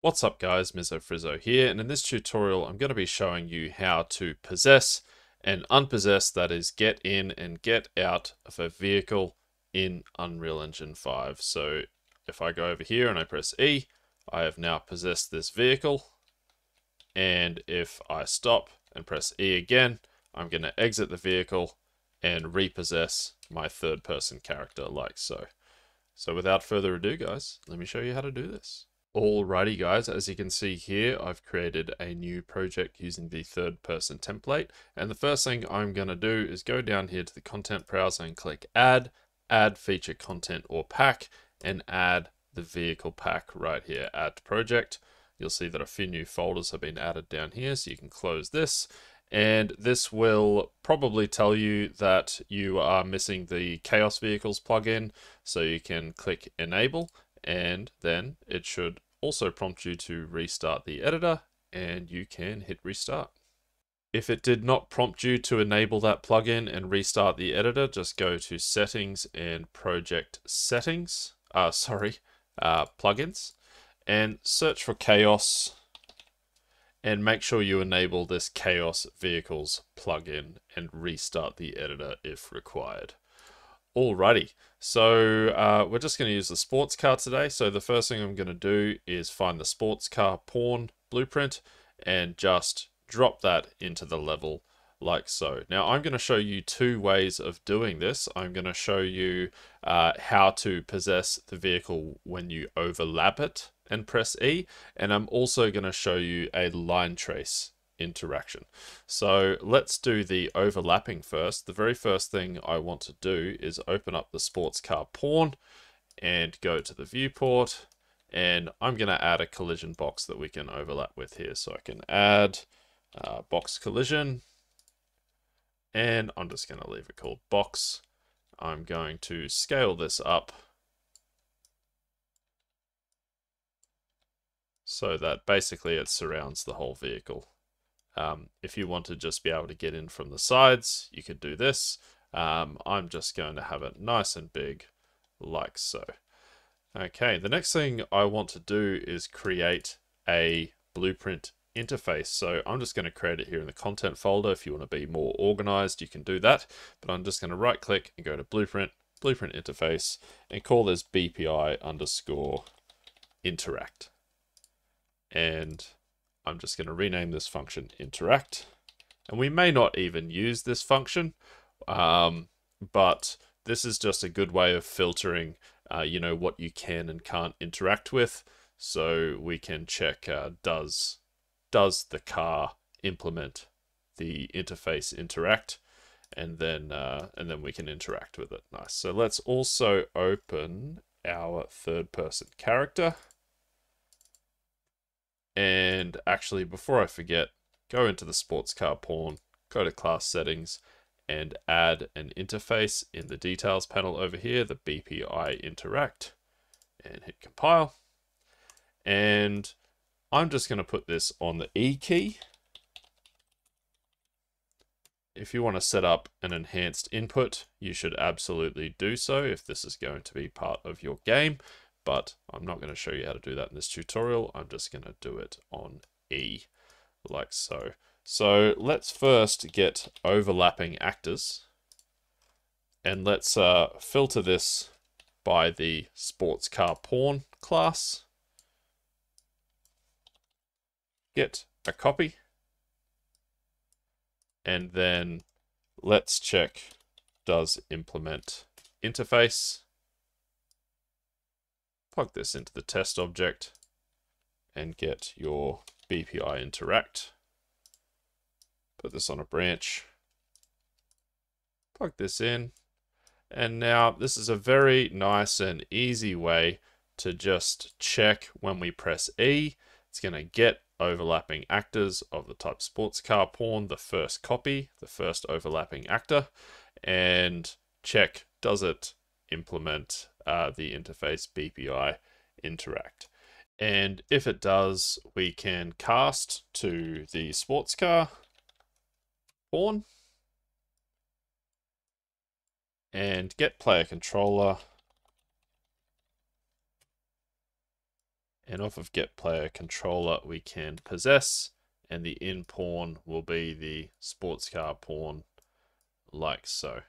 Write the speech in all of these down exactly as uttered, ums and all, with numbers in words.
What's up guys, Mizzo Frizzo here, and in this tutorial I'm going to be showing you how to possess and unpossess, that is get in and get out of a vehicle in Unreal Engine five. So if I go over here and I press E, I have now possessed this vehicle, and if I stop and press E again, I'm going to exit the vehicle and repossess my third person character like so. So without further ado guys, let me show you how to do this. Alrighty guys, as you can see here, I've created a new project using the third person template. And the first thing I'm gonna do is go down here to the content browser and click add, add feature content or pack, and add the vehicle pack right here, add to project. You'll see that a few new folders have been added down here, so you can close this. And this will probably tell you that you are missing the Chaos Vehicles plugin. So you can click enable, and then it should also prompt you to restart the editor, and you can hit restart. If it did not prompt you to enable that plugin and restart the editor, just go to settings and project settings, uh, sorry, uh, plugins, and search for Chaos, and make sure you enable this Chaos Vehicles plugin and restart the editor if required. Alrighty, so uh, we're just going to use the sports car today. So the first thing I'm going to do is find the sports car pawn blueprint and just drop that into the level like so. Now I'm going to show you two ways of doing this. I'm going to show you uh, how to possess the vehicle when you overlap it and press E, and I'm also going to show you a line trace interaction. So let's do the overlapping first. The very first thing I want to do is open up the sports car pawn and go to the viewport, and I'm going to add a collision box that we can overlap with here. So I can add uh, box collision, and I'm just going to leave it called box. I'm going to scale this up so that basically it surrounds the whole vehicle. Um, if you want to just be able to get in from the sides, you could do this. Um, I'm just going to have it nice and big, like so. Okay, the next thing I want to do is create a blueprint interface. So I'm just going to create it here in the content folder. If you want to be more organized, you can do that. But I'm just going to right click and go to blueprint, blueprint interface, and call this B P I underscore interact. And I'm just going to rename this function interact, and we may not even use this function, um, but this is just a good way of filtering, uh, you know, what you can and can't interact with. So we can check, uh, does, does the car implement the interface interact? And then, uh, and then we can interact with it. Nice. So let's also open our third person character. And actually, before I forget, go into the sports car pawn, go to class settings, and add an interface in the details panel over here, the B P I interact, and hit compile. And I'm just going to put this on the E key. If you want to set up an enhanced input, you should absolutely do so if this is going to be part of your game. But I'm not going to show you how to do that in this tutorial. I'm just going to do it on E, like so. So let's first get overlapping actors, and let's uh, filter this by the sports car pawn class. Get a copy, and then let's check does implement interface. Plug this into the test object and get your B P I interact. Put this on a branch. Plug this in. And now this is a very nice and easy way to just check when we press E. It's going to get overlapping actors of the type sports car pawn, the first copy, the first overlapping actor, and check does it implement uh, the interface B P I interact. And if it does, we can cast to the sports car pawn and get player controller, and off of get player controller we can possess, and the in pawn will be the sports car pawn, like so.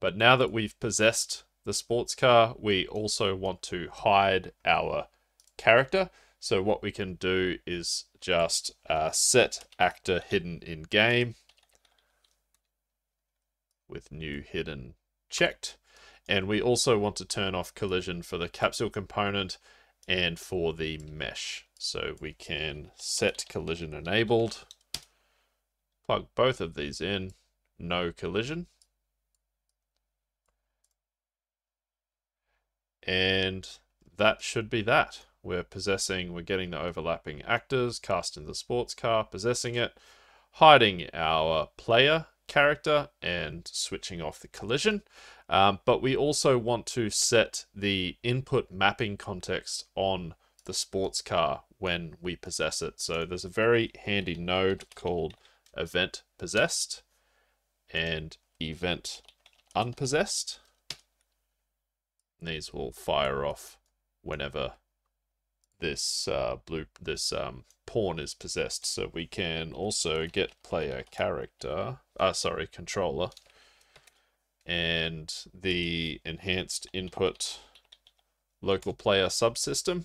But now that we've possessed the sports car, we also want to hide our character. So what we can do is just uh, set actor hidden in game with new hidden checked. And we also want to turn off collision for the capsule component and for the mesh. So we can set collision enabled, plug both of these in, no collision. And that should be that. We're possessing, we're getting the overlapping actors, casting the sports car, possessing it, hiding our player character, and switching off the collision. Um, but we also want to set the input mapping context on the sports car when we possess it. So there's a very handy node called event possessed and event unpossessed. And these will fire off whenever this uh, blue this um, pawn is possessed. So we can also get player character, uh, sorry, controller, and the enhanced input local player subsystem.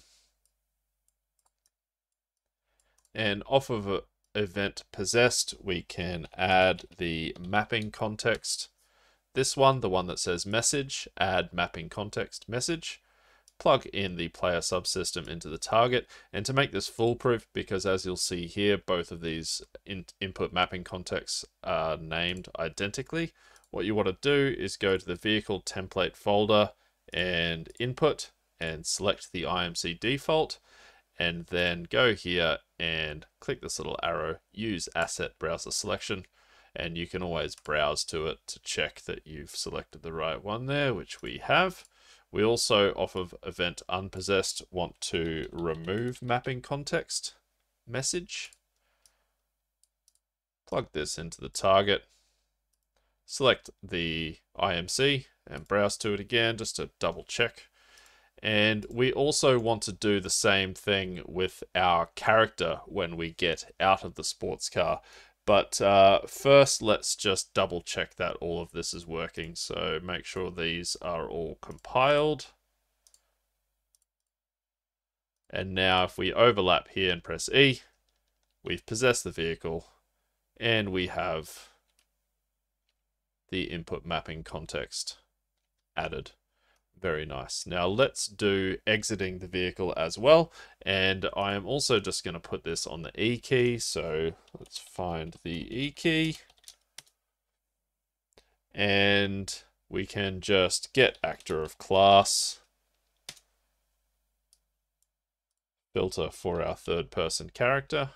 And off of event possessed, we can add the mapping context. This one, the one that says message, add mapping context message, plug in the player subsystem into the target. And to make this foolproof, because as you'll see here, both of these in input mapping contexts are named identically. What you want to do is go to the vehicle template folder and input and select the I M C default, and then go here and click this little arrow, use asset browser selection. And you can always browse to it to check that you've selected the right one there, which we have. We also, off of event unpossessed, want to remove mapping context message. Plug this into the target. Select the I M C and browse to it again, just to double check. And we also want to do the same thing with our character when we get out of the sports car. But uh, first, let's just double check that all of this is working. So make sure these are all compiled. And now if we overlap here and press E, we've possessed the vehicle and we have the input mapping context added. Very nice. Now let's do exiting the vehicle as well. And I am also just going to put this on the E key. So let's find the E key. And we can just get actor of class. Filter for our third person character.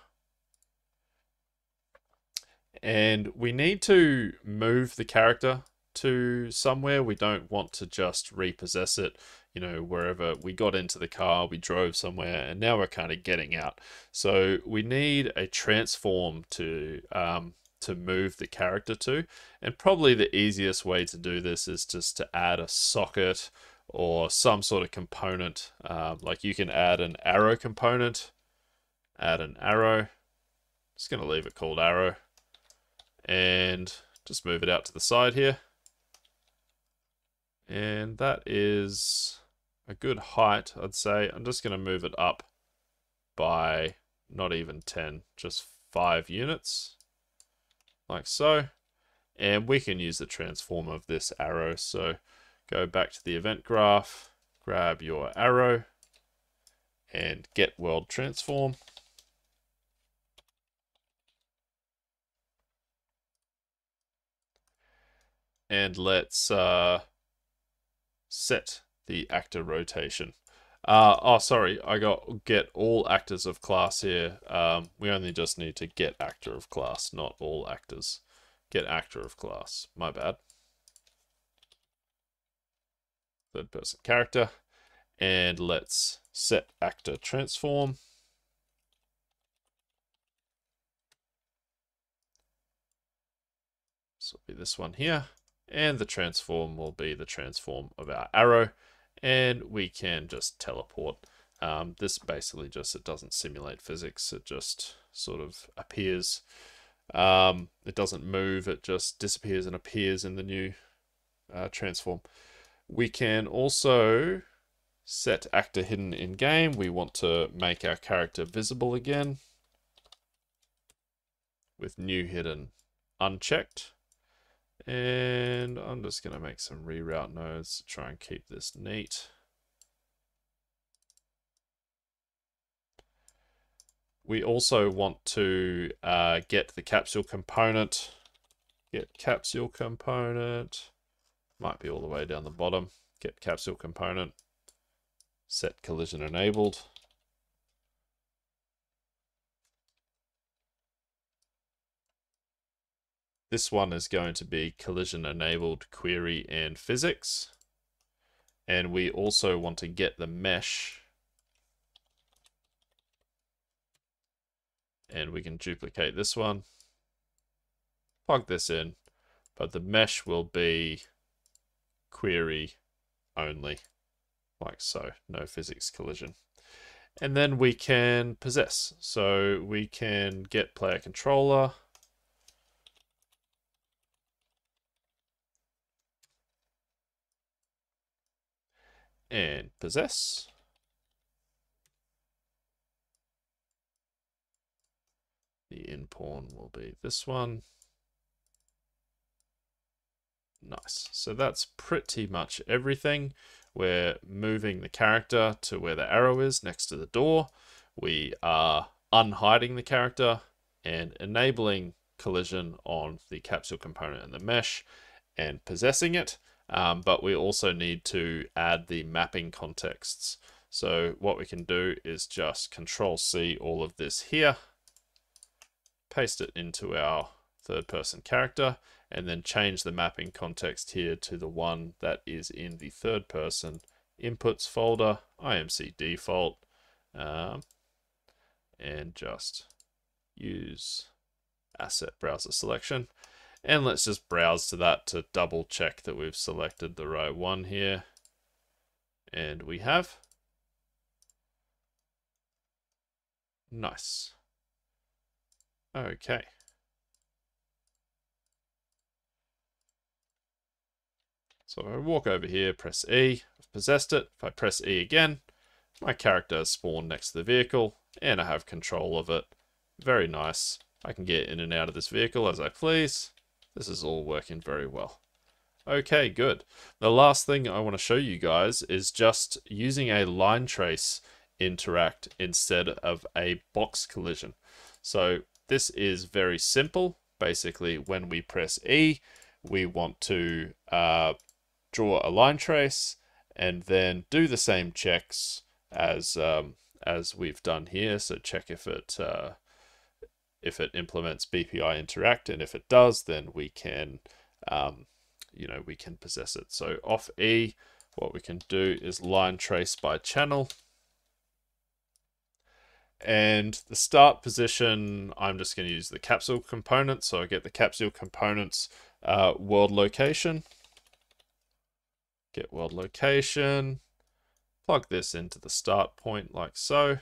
And we need to move the character to somewhere. We don't want to just repossess it, you know, wherever we got into the car, we drove somewhere, and now we're kind of getting out. So we need a transform to um, to move the character to, and probably the easiest way to do this is just to add a socket or some sort of component. Um, like you can add an arrow component, add an arrow. I'm just going to leave it called arrow, and just move it out to the side here. And that is a good height, I'd say. I'm just going to move it up by not even ten, just five units, like so. And we can use the transform of this arrow. So go back to the event graph, grab your arrow, and get world transform. And let's uh, set the actor rotation. Uh, oh, sorry, I got get all actors of class here. Um, we only just need to get actor of class, not all actors. Get actor of class, my bad. Third person character. And let's set actor transform. This will be this one here. And the transform will be the transform of our arrow, and we can just teleport. Um, this basically just, it doesn't simulate physics. It just sort of appears. Um, it doesn't move. It just disappears and appears in the new uh, transform. We can also set actor hidden in game. We want to make our character visible again with new hidden unchecked. And I'm just going to make some reroute nodes to try and keep this neat. We also want to uh, get the capsule component. Get capsule component. Might be all the way down the bottom. Get capsule component. Set collision enabled. This one is going to be collision enabled query and physics. And we also want to get the mesh. And we can duplicate this one. Plug this in. But the mesh will be query only. Like so, no physics collision. And then we can possess. So we can get player controller. And possess. The in pawn will be this one. Nice. So that's pretty much everything. We're moving the character to where the arrow is next to the door. We are unhiding the character and enabling collision on the capsule component and the mesh and possessing it. Um, but we also need to add the mapping contexts. So what we can do is just control C all of this here, paste it into our third person character, and then change the mapping context here to the one that is in the third person inputs folder, I M C default, um, and just use asset browser selection. And let's just browse to that to double check that we've selected the right one here. And we have. Nice. Okay. So if I walk over here, press E, I've possessed it. If I press E again, my character is spawned next to the vehicle and I have control of it. Very nice. I can get in and out of this vehicle as I please. This is all working very well. Okay, good. The last thing I want to show you guys is just using a line trace interact instead of a box collision. So this is very simple. Basically, when we press E, we want to uh, draw a line trace and then do the same checks as um, as we've done here. So check if it... Uh, if it implements B P I interact, and if it does, then we can, um, you know, we can possess it. So off E, what we can do is line trace by channel. And the start position, I'm just going to use the capsule component. So I get the capsule components, uh, world location, get world location, plug this into the start point like so.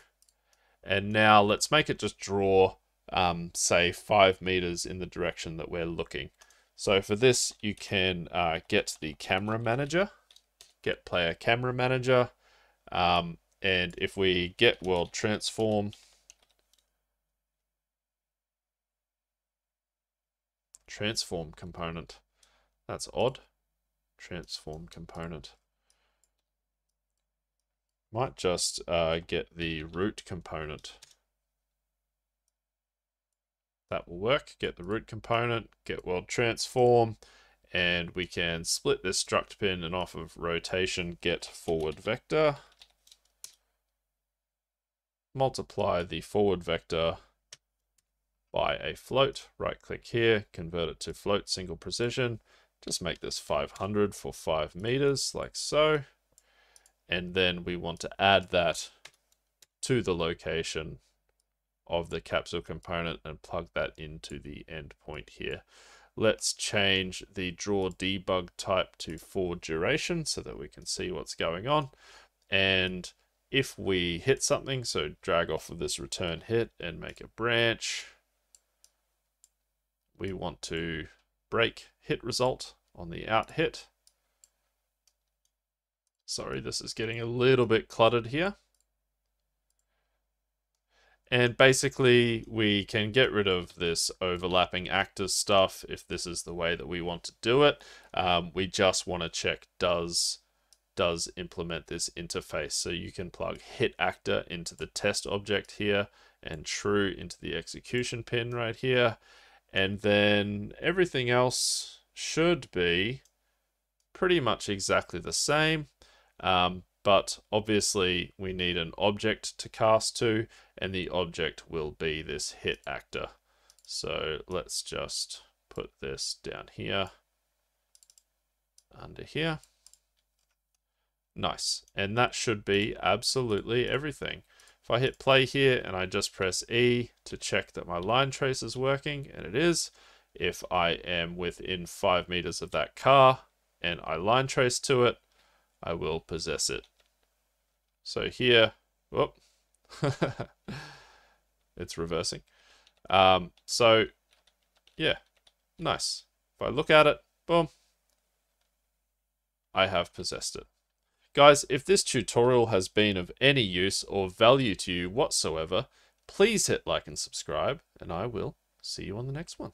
And now let's make it just draw Um, say five meters in the direction that we're looking. So for this, you can uh, get the camera manager, get player camera manager. Um, and if we get world transform, transform component, that's odd. Transform component. Might just uh, get the root component. That will work. Get the root component, get world transform, and we can split this struct pin and off of rotation, get forward vector, multiply the forward vector by a float, right click here, convert it to float single precision, just make this five hundred for five meters like so, and then we want to add that to the location of the capsule component and plug that into the endpoint here. Let's change the draw debug type to for duration so that we can see what's going on. And if we hit something, so drag off of this return hit and make a branch, we want to break hit result on the out hit. Sorry, this is getting a little bit cluttered here. And basically we can get rid of this overlapping actors stuff if this is the way that we want to do it. Um, we just want to check does does implement this interface. So you can plug hit actor into the test object here and true into the execution pin right here. And then everything else should be pretty much exactly the same. Um, but obviously we need an object to cast to, and the object will be this hit actor. So let's just put this down here, under here. Nice, and that should be absolutely everything. If I hit play here and I just press E to check that my line trace is working, and it is, if I am within five meters of that car and I line trace to it, I will possess it. So here, whoop, it's reversing. Um, so yeah, nice. If I look at it, boom, I have possessed it. Guys, if this tutorial has been of any use or value to you whatsoever, please hit like and subscribe, and I will see you on the next one.